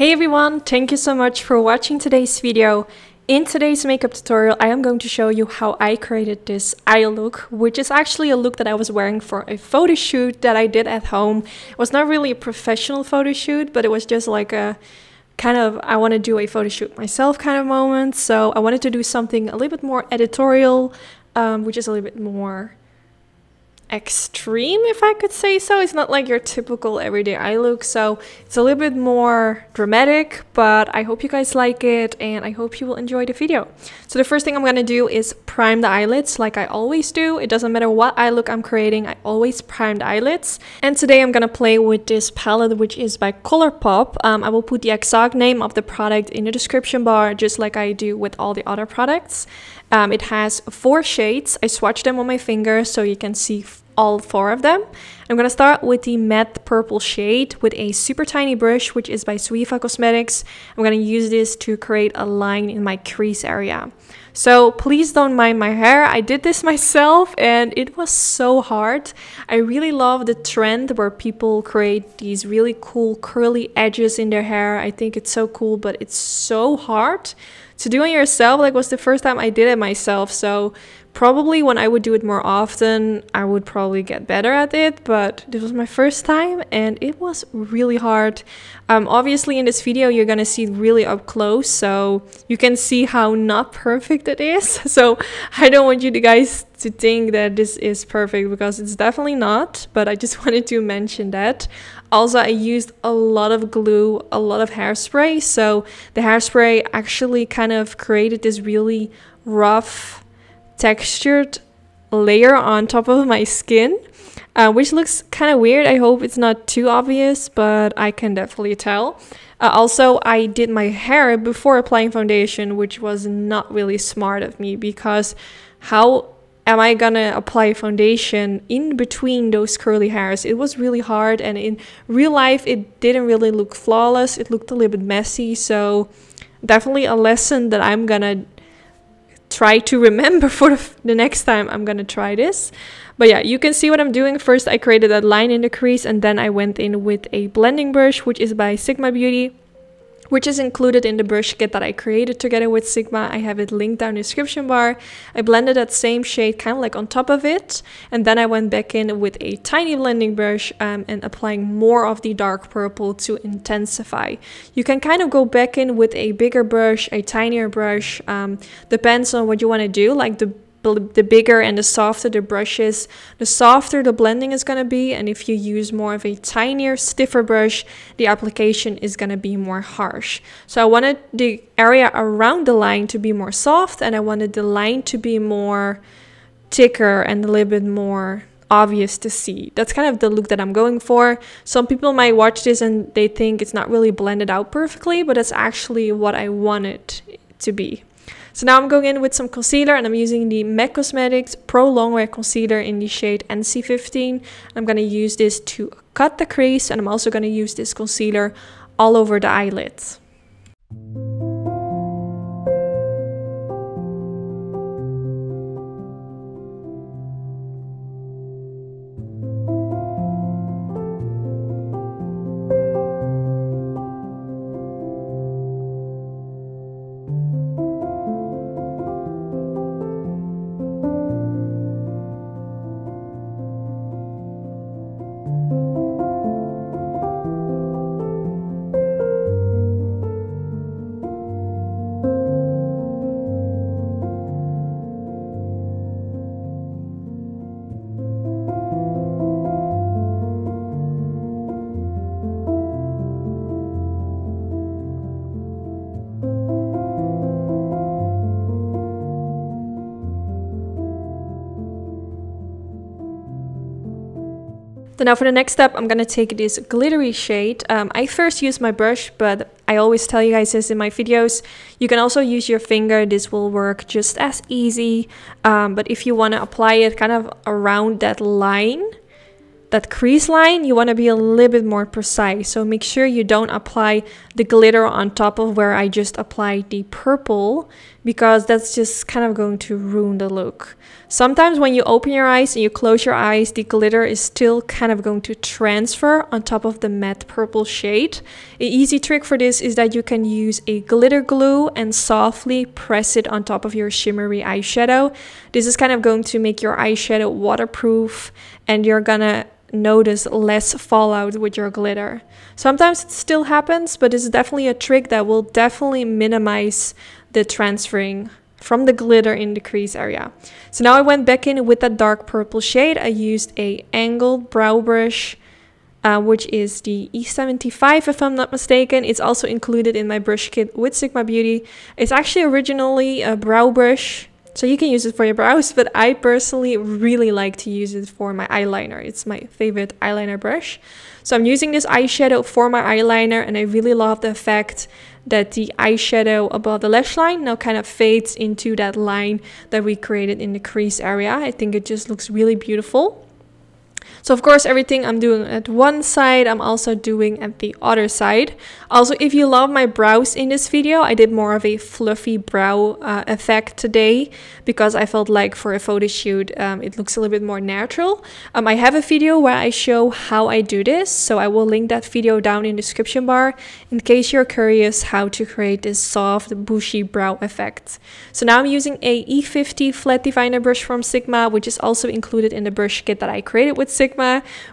Hey everyone, thank you so much for watching today's video. In today's makeup tutorial, I am going to show you how I created this eye look, which is actually a look that I was wearing for a photo shoot that I did at home. It was not really a professional photo shoot, but it was just like a kind of, I want to do a photo shoot myself kind of moment. So I wanted to do something a little bit more editorial, which is a little bit more extreme, if I could say so. It's not like your typical everyday eye look, so it's a little bit more dramatic, but I hope you guys like it and I hope you will enjoy the video. So the first thing I'm gonna do is prime the eyelids like I always do. It doesn't matter what eye look I'm creating, I always prime the eyelids. And today I'm gonna play with this palette, which is by Colourpop. I will put the exact name of the product in the description bar, just like I do with all the other products. It has 4 shades. I swatched them on my finger so you can see all 4 of them. I'm gonna start with the matte purple shade with a super tiny brush, which is by Suifa Cosmetics. I'm gonna use this to create a line in my crease area. So please don't mind my hair. I did this myself and it was so hard. I really love the trend where people create these really cool curly edges in their hair. I think it's so cool, but it's so hard to do it yourself. Like, was the first time I did it myself. So probably when I would do it more often, I would probably get better at it, but this was my first time and it was really hard. Obviously in this video you're gonna see it really up close, so you can see how not perfect it is. So I don't want you guys to think that this is perfect, because it's definitely not, but I just wanted to mention that. Also, I used a lot of glue, a lot of hairspray, so the hairspray actually kind of created this really rough textured layer on top of my skin, which looks kind of weird. I hope it's not too obvious, but I can definitely tell. Also, I did my hair before applying foundation, which was not really smart of me, because how am I gonna apply foundation in between those curly hairs? It was really hard, and in real life it didn't really look flawless. It looked a little bit messy, so definitely a lesson that I'm gonna try to remember for the next time I'm gonna try this. But yeah, you can see what I'm doing. First, I created that line in the crease, and then I went in with a blending brush, which is by Sigma Beauty, which is included in the brush kit that I created together with Sigma. I have it linked down in the description bar. I blended that same shade kind of like on top of it, and then I went back in with a tiny blending brush and applying more of the dark purple to intensify. You can kind of go back in with a bigger brush, a tinier brush, depends on what you want to do. Like, the bigger and the softer the brush is, the softer the blending is going to be, and if you use more of a tinier, stiffer brush, the application is going to be more harsh. So I wanted the area around the line to be more soft, and I wanted the line to be more thicker and a little bit more obvious to see. That's kind of the look that I'm going for. Some people might watch this and they think it's not really blended out perfectly, but that's actually what I wanted it to be. So now I'm going in with some concealer, and I'm using the MAC Cosmetics Pro Longwear Concealer in the shade NC15. I'm going to use this to cut the crease, and I'm also going to use this concealer all over the eyelids. So now for the next step, I'm going to take this glittery shade. I first use my brush, but I always tell you guys this in my videos. You can also use your finger. This will work just as easy. But if you want to apply it kind of around that line, that crease line, you want to be a little bit more precise. So make sure you don't apply the glitter on top of where I just applied the purple, because that's just kind of going to ruin the look. Sometimes when you open your eyes and you close your eyes, the glitter is still kind of going to transfer on top of the matte purple shade. An easy trick for this is that you can use a glitter glue and softly press it on top of your shimmery eyeshadow. This is kind of going to make your eyeshadow waterproof and you're gonna notice less fallout with your glitter. Sometimes it still happens, but it's definitely a trick that will definitely minimize the transferring from the glitter in the crease area. So now I went back in with that dark purple shade. I used a angled brow brush, which is the E75 if I'm not mistaken. It's also included in my brush kit with Sigma Beauty. It's actually originally a brow brush, so you can use it for your brows, but I personally really like to use it for my eyeliner. It's my favorite eyeliner brush. So I'm using this eyeshadow for my eyeliner, and I really love the effect that the eyeshadow above the lash line now kind of fades into that line that we created in the crease area. I think it just looks really beautiful. So of course, everything I'm doing at one side, I'm also doing at the other side. Also, if you love my brows in this video, I did more of a fluffy brow effect today, because I felt like for a photo shoot, it looks a little bit more natural. I have a video where I show how I do this, so I will link that video down in the description bar in case you're curious how to create this soft, bushy brow effect. So now I'm using a E50 flat diviner brush from Sigma, which is also included in the brush kit that I created with Sigma,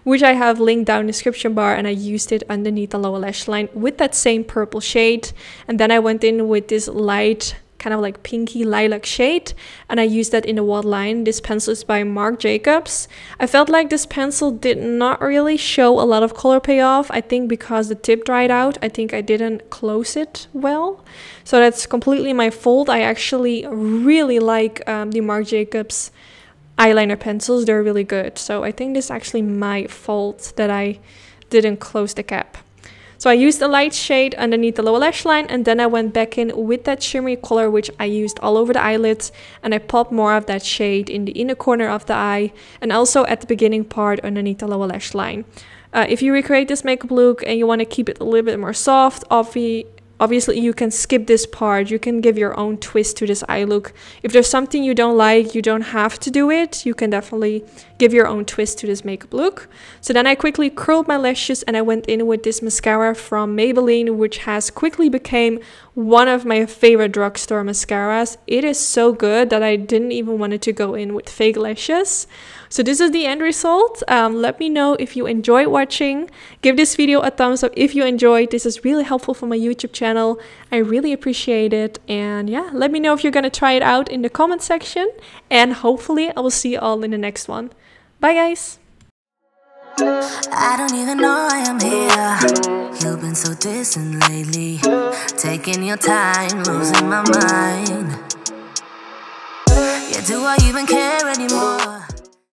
which I have linked down in the description bar, and I used it underneath the lower lash line with that same purple shade. And then I went in with this light kind of like pinky lilac shade, and I used that in the waterline. This pencil is by Marc Jacobs. I felt like this pencil did not really show a lot of color payoff. I think because the tip dried out, I think I didn't close it well, so that's completely my fault. I actually really like the Marc Jacobs eyeliner pencils. They're really good. So I think this is actually my fault that I didn't close the cap. So I used a light shade underneath the lower lash line, and then I went back in with that shimmery color, which I used all over the eyelids, and I popped more of that shade in the inner corner of the eye and also at the beginning part underneath the lower lash line. If you recreate this makeup look and you want to keep it a little bit more soft, obviously you can skip this part. You can give your own twist to this eye look. If there's something you don't like, you don't have to do it. You can definitely give your own twist to this makeup look. So then I quickly curled my lashes, and I went in with this mascara from Maybelline, which has quickly became one of my favorite drugstore mascaras. It is so good that I didn't even want it to go in with fake lashes. So this is the end result. Let me know if you enjoyed watching. Give this video a thumbs up if you enjoyed. This is really helpful for my YouTube channel. I really appreciate it. And yeah, let me know if you're going to try it out in the comment section. And hopefully I will see you all in the next one. Bye guys! I don't even know why I'm here. You've been so distant lately, taking your time, losing my mind. Yeah, do I even care anymore?